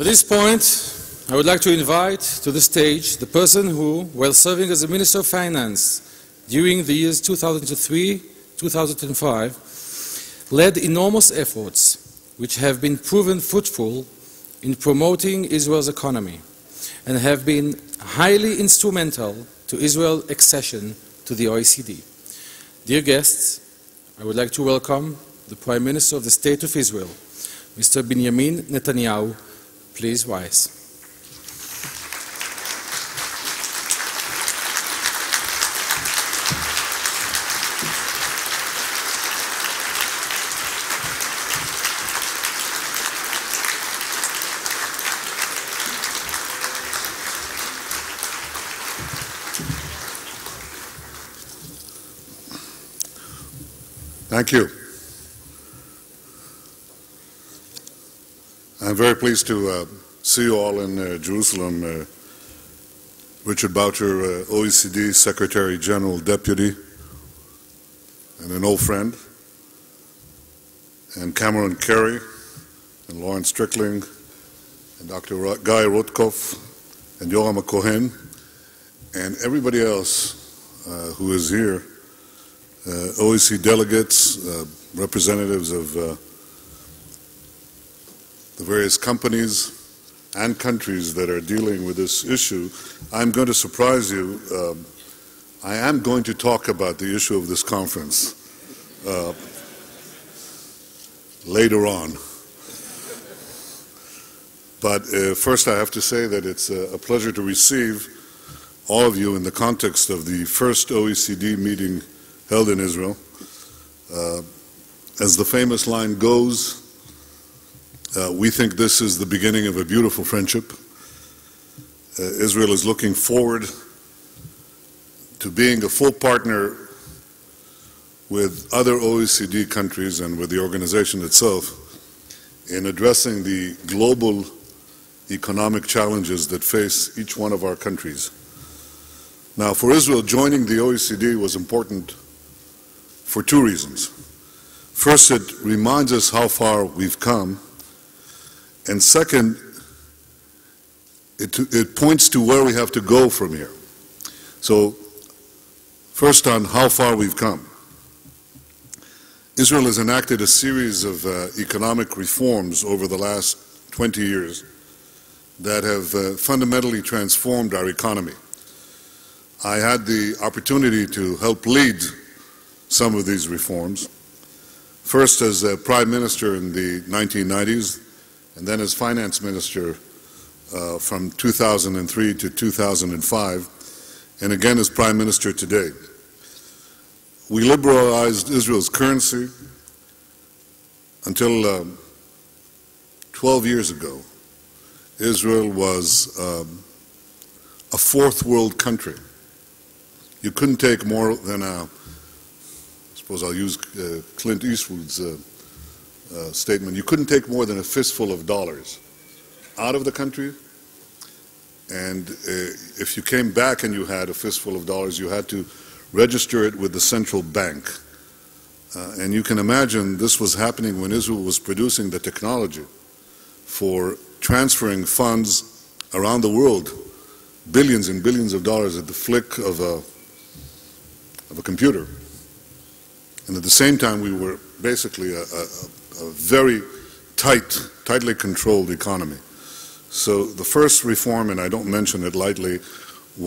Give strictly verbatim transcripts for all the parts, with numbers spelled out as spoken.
At this point, I would like to invite to the stage the person who, while serving as the Minister of Finance during the years two thousand three to two thousand five, led enormous efforts which have been proven fruitful in promoting Israel's economy and have been highly instrumental to Israel's accession to the O E C D. Dear guests, I would like to welcome the Prime Minister of the State of Israel, Mister Benjamin Netanyahu. Please rise. Thank you. I'm very pleased to uh, see you all in uh, Jerusalem. Uh, Richard Boucher, uh, O E C D Secretary General Deputy, and an old friend, and Cameron Kerry, and Lawrence Strickling, and Doctor Ra Guy Rotkoff, and Yoram Cohen, and everybody else uh, who is here, uh, O E C D delegates, uh, representatives of uh, the various companies and countries that are dealing with this issue. I'm going to surprise you. Um, I am going to talk about the issue of this conference uh, later on. But uh, first I have to say that it's a pleasure to receive all of you in the context of the first O E C D meeting held in Israel. Uh, as the famous line goes, Uh, we think this is the beginning of a beautiful friendship. Uh, Israel is looking forward to being a full partner with other O E C D countries and with the organization itself in addressing the global economic challenges that face each one of our countries. Now, for Israel, joining the O E C D was important for two reasons. First, it reminds us how far we've come. And second, it, it points to where we have to go from here. So, first on how far we've come. Israel has enacted a series of uh, economic reforms over the last twenty years that have uh, fundamentally transformed our economy. I had the opportunity to help lead some of these reforms. First as uh, Prime Minister in the nineteen nineties, and then as finance minister uh, from two thousand three to two thousand five, and again as prime minister today. We liberalized Israel's currency until um, twelve years ago. Israel was um, a fourth world country. You couldn't take more than a, I suppose I'll use uh, Clint Eastwood's uh, Uh, statement, you couldn't take more than a fistful of dollars out of the country, and uh, if you came back and you had a fistful of dollars, you had to register it with the central bank. Uh, and you can imagine this was happening when Israel was producing the technology for transferring funds around the world, billions and billions of dollars at the flick of a, of a computer. And at the same time, we were basically a, a a very tight, tightly controlled economy. So the first reform, and I don't mention it lightly,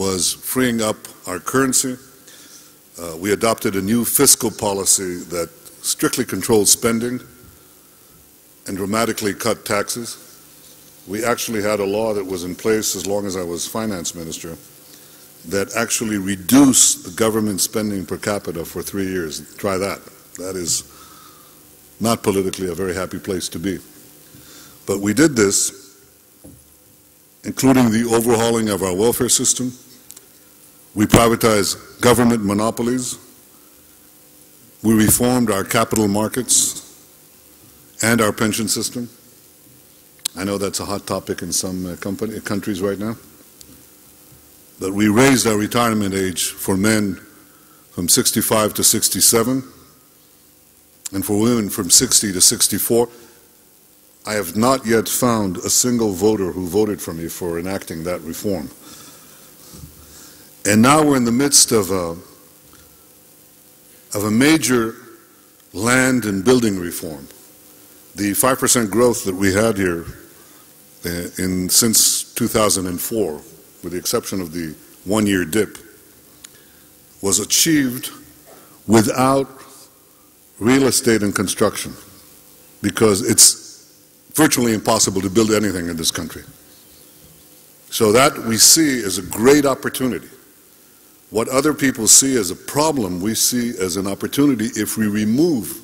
was freeing up our currency. Uh, we adopted a new fiscal policy that strictly controlled spending and dramatically cut taxes. We actually had a law that was in place as long as I was finance minister that actually reduced the government spending per capita for three years. Try that. That is not politically a very happy place to be. But we did this, including the overhauling of our welfare system. We privatized government monopolies. We reformed our capital markets and our pension system. I know that's a hot topic in some uh, company, countries right now. But we raised our retirement age for men from sixty-five to sixty-seven. And for women from sixty to sixty-four, I have not yet found a single voter who voted for me for enacting that reform. And now we're in the midst of a, of a major land and building reform. The five percent growth that we had here in, since two thousand four, with the exception of the one-year dip, was achieved without real estate and construction, because it's virtually impossible to build anything in this country. So that we see as a great opportunity. What other people see as a problem, we see as an opportunity. If we remove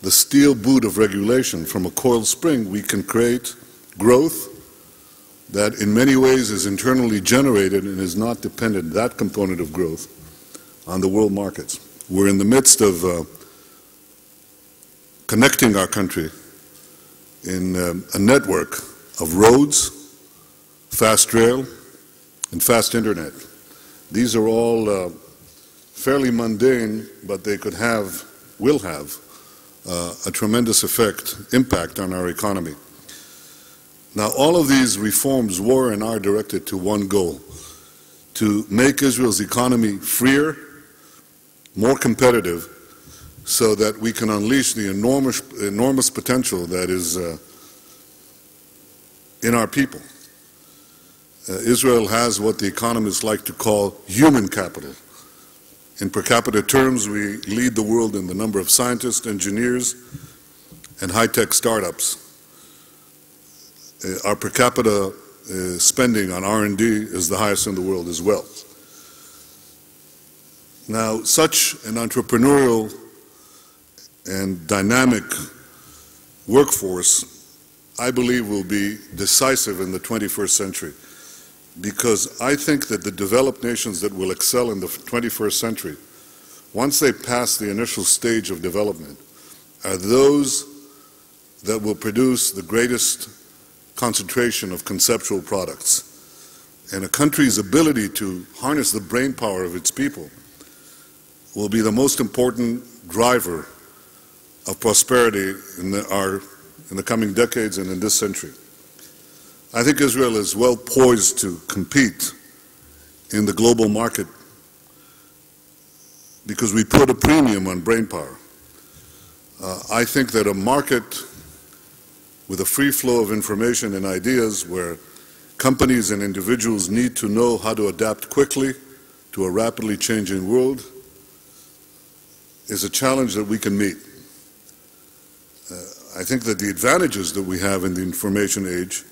the steel boot of regulation from a coiled spring, we can create growth that in many ways is internally generated and is not dependent, that component of growth, on the world markets. We're in the midst of uh, connecting our country in um, a network of roads, fast rail, and fast internet. These are all uh, fairly mundane, but they could have, will have, uh, a tremendous effect, impact on our economy. Now, all of these reforms were and are directed to one goal: to make Israel's economy freer, more competitive, so that we can unleash the enormous, enormous potential that is uh, in our people. Uh, Israel has what the economists like to call human capital. In per capita terms, we lead the world in the number of scientists, engineers, and high-tech startups. Uh, our per capita uh, spending on R and D is the highest in the world as well. Now, such an entrepreneurial and dynamic workforce, I believe, will be decisive in the twenty-first century, because I think that the developed nations that will excel in the twenty-first century, once they pass the initial stage of development, are those that will produce the greatest concentration of conceptual products. And a country's ability to harness the brain power of its people will be the most important driver of prosperity in the, our, in the coming decades and in this century. I think Israel is well poised to compete in the global market because we put a premium on brain power. Uh, I think that a market with a free flow of information and ideas, where companies and individuals need to know how to adapt quickly to a rapidly changing world, is a challenge that we can meet. Uh, I think that the advantages that we have in the information age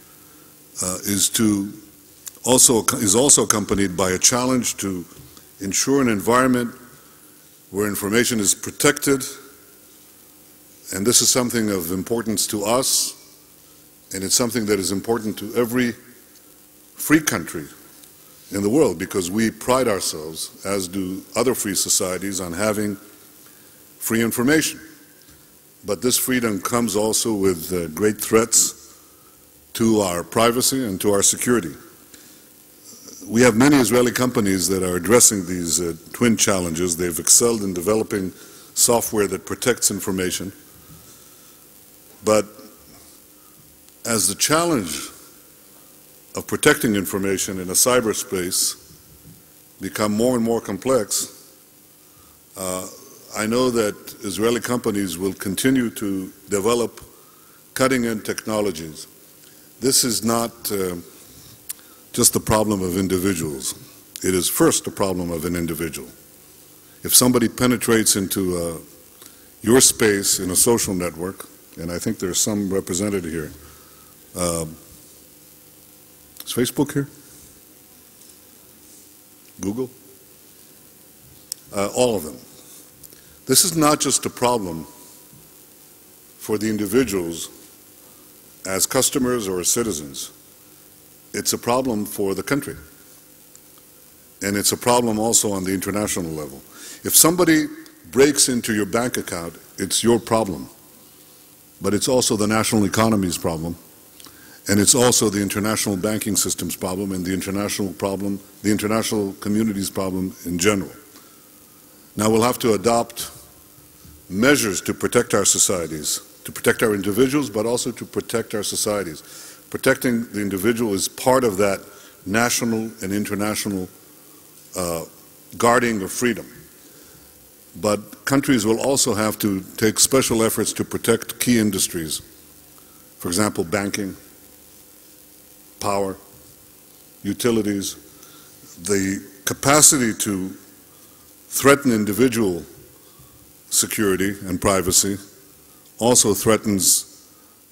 uh, is, to also, is also accompanied by a challenge to ensure an environment where information is protected, and this is something of importance to us, and it's something that is important to every free country in the world, because we pride ourselves, as do other free societies, on having free information. But this freedom comes also with uh, great threats to our privacy and to our security. We have many Israeli companies that are addressing these uh, twin challenges. They've excelled in developing software that protects information. But as the challenge of protecting information in a cyberspace become more and more complex, uh, I know that Israeli companies will continue to develop cutting-edge technologies. This is not uh, just the problem of individuals. It is first the problem of an individual. If somebody penetrates into uh, your space in a social network, and I think there's some represented here. Uh, is Facebook here? Google? Uh, all of them. This is not just a problem for the individuals as customers or as citizens. It's a problem for the country. And it's a problem also on the international level. If somebody breaks into your bank account, it's your problem. But it's also the national economy's problem, and it's also the international banking system's problem, and the international problem, the international community's problem in general. Now we'll have to adopt measures to protect our societies to protect our individuals, but also to protect our societies. Protecting the individual is part of that national and international uh, guarding of freedom. But countries will also have to take special efforts to protect key industries. For example, banking, power, utilities. The capacity to threaten individual security and privacy also threatens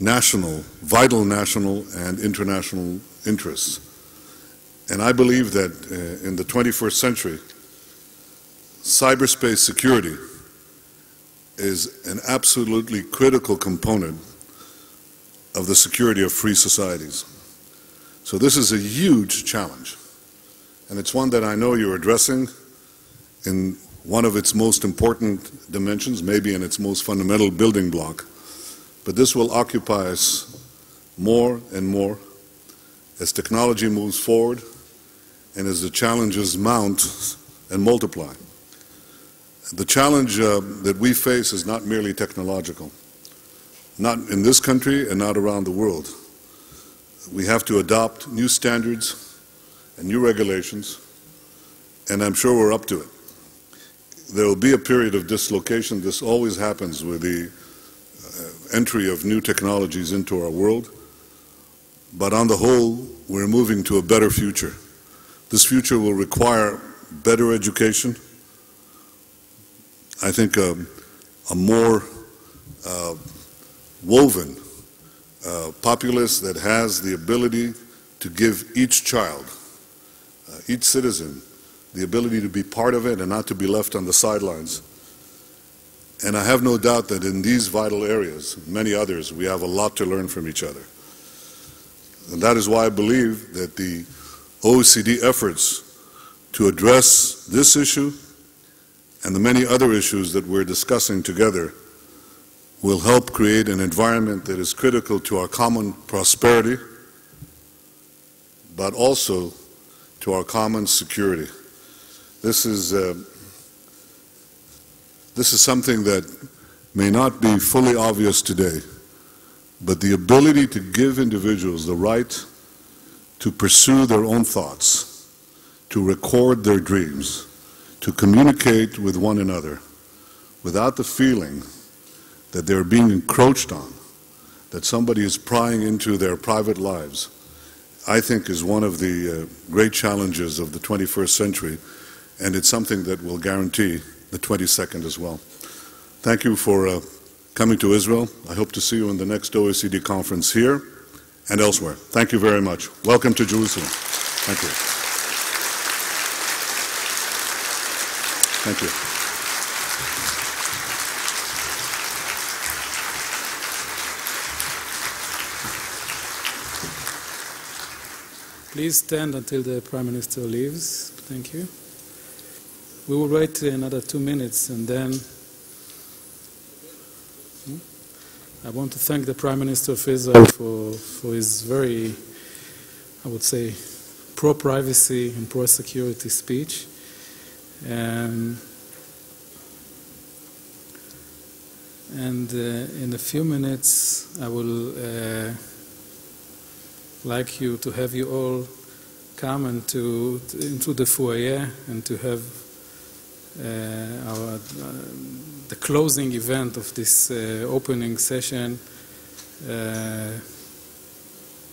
national, vital national and international interests. And I believe that uh, in the twenty-first century, cyberspace security is an absolutely critical component of the security of free societies. So this is a huge challenge, and it's one that I know you're addressing in one of its most important dimensions, maybe in its most fundamental building block. But this will occupy us more and more as technology moves forward and as the challenges mount and multiply. The challenge uh, that we face is not merely technological, not in this country and not around the world. We have to adopt new standards and new regulations, and I'm sure we're up to it. There will be a period of dislocation. This always happens with the uh, entry of new technologies into our world. But on the whole, we're moving to a better future. This future will require better education. I think a, a more uh, woven uh, populace that has the ability to give each child, uh, each citizen, the ability to be part of it and not to be left on the sidelines. And I have no doubt that in these vital areas, many others, we have a lot to learn from each other. And that is why I believe that the O E C D efforts to address this issue and the many other issues that we're discussing together will help create an environment that is critical to our common prosperity, but also to our common security. This is, uh, this is something that may not be fully obvious today, but the ability to give individuals the right to pursue their own thoughts, to record their dreams, to communicate with one another without the feeling that they're being encroached on, that somebody is prying into their private lives, I think is one of the uh, great challenges of the twenty-first century. And it's something that will guarantee the twenty-second as well. Thank you for uh, coming to Israel. I hope to see you in the next O E C D conference here and elsewhere. Thank you very much. Welcome to Jerusalem. Thank you. Thank you. Please stand until the Prime Minister leaves. Thank you. We will wait another two minutes and then I want to thank the Prime Minister of Israel for, for his very, I would say, pro-privacy and pro-security speech. Um, and uh, in a few minutes I will uh, like you to have you all come and to, into the foyer and to have Uh, our, uh, the closing event of this uh, opening session uh,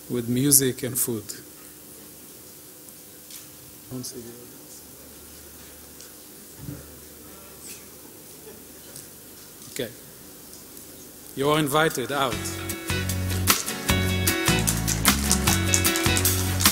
with music and food. Okay. You are invited out.